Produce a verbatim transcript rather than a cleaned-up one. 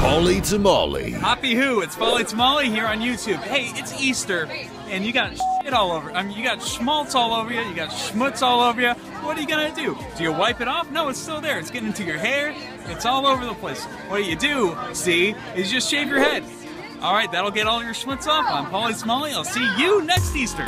Pauly Tamale. Hoppy who? It's Pauly Tamale here on YouTube. Hey, it's Easter, and you got shit all over. I mean, you got schmaltz all over you. You got schmutz all over you. What are you gonna do? Do you wipe it off? No, it's still there. It's getting into your hair. It's all over the place. What do you do? See, is just shave your head. All right, that'll get all your schmutz off. I'm Pauly Tamale. I'll see you next Easter.